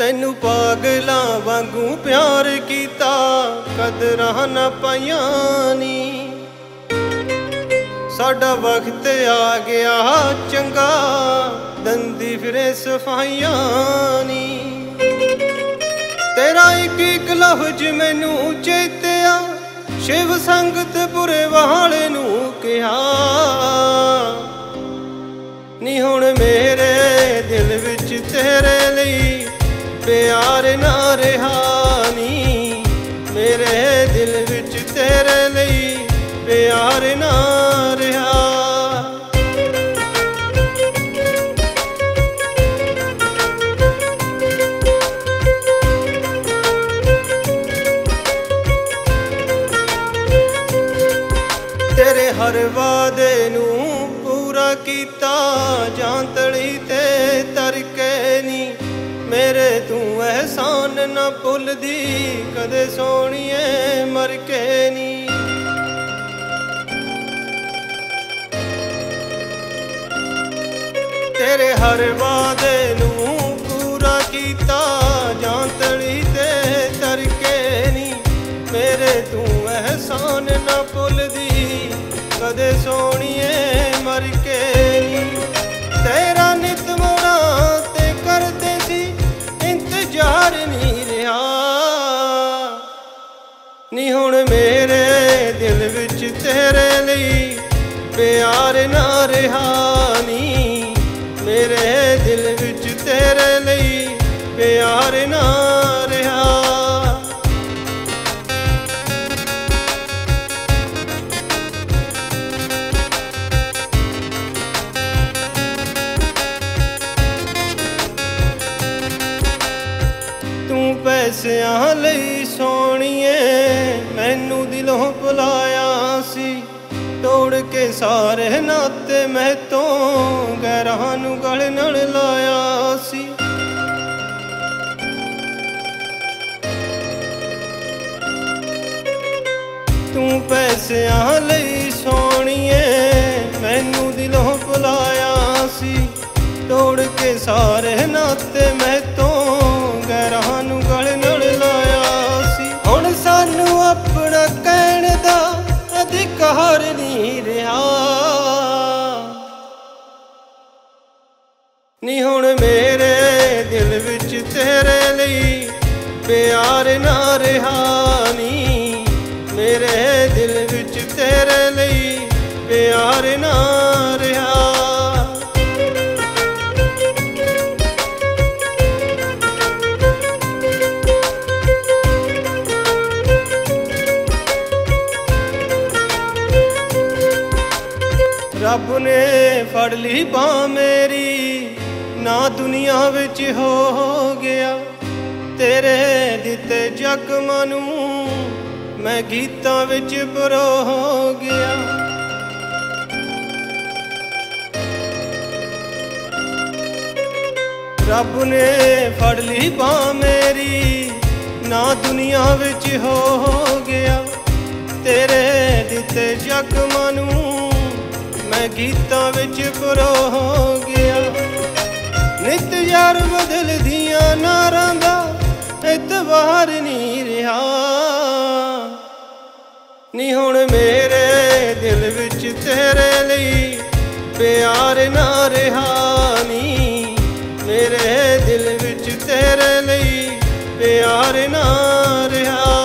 तेनू पागलों वांगू प्यार कीता कदरां ना पाईयां नी। साडा वक्त आ गया चंगा दंदी फिरे सफाईयां नी। तेरा एक एक लफ्ज मैनू चेतिया शिव संगत बुरे वाले नू कहा नी। हुण मेरे दिल विच तेरे लई प्यार ना रहा नी। मेरे दिल विच तेरे लई प्यार ना रहा। तेरे हर वादे नू पूरा कीता जान तली ते तरके नी। मेरे तू एहसान ना भुलदी कदे सोनिए मर के नी। तेरे हर वादे नू पूरा कीता जान तली ते तरके नी। मेरे तू एहसान ना भुलदी कदे सोनिए मर के नी। तेरा नित मोड़ा ते करते सी इंतजार नी रहा नी। हुण मेरे दिल विच तेरे लई प्यार ना रहा नी। मेरे दिल विच तेरे लई प्यार ना रहा। पैसियां लई सोनिए मैनू दिलों भुलाया सी। तोड़ के सारे नाते मैं तो गैरां नू गल नाल लाया सी। तू पैसियां लई सोनिए मैनू दिलों भुलाया सी। तोड़ के सारे नाते मैं तो गैरां नू गल नाल लाया सी। हुण सानू अपना कहण दा अधिकार नहीं रहा नी। हुण मेरे दिल विच तेरे लई प्यार ना रहा नी। मेरे दिल विच तेरे लई प्यार ना रहा। रब ने फड़ ली बांह मेरी ना दुनिया विच हो गया। तेरे दिते जख्मां नू मैं गीतां विच परो हो गया। रब ने फड़ ली बांह मेरी ना दुनिया विच हो गया। तेरे दिते जख्मां नू मैं गीतां विच परो हो गया। नित यार बदल दिया नारां दा एतवार नहीं रहा नी। हुण मेरे दिल विच तेरे लई प्यार ना रहा नी। मेरे दिल विच तेरे लई प्यार ना रहा।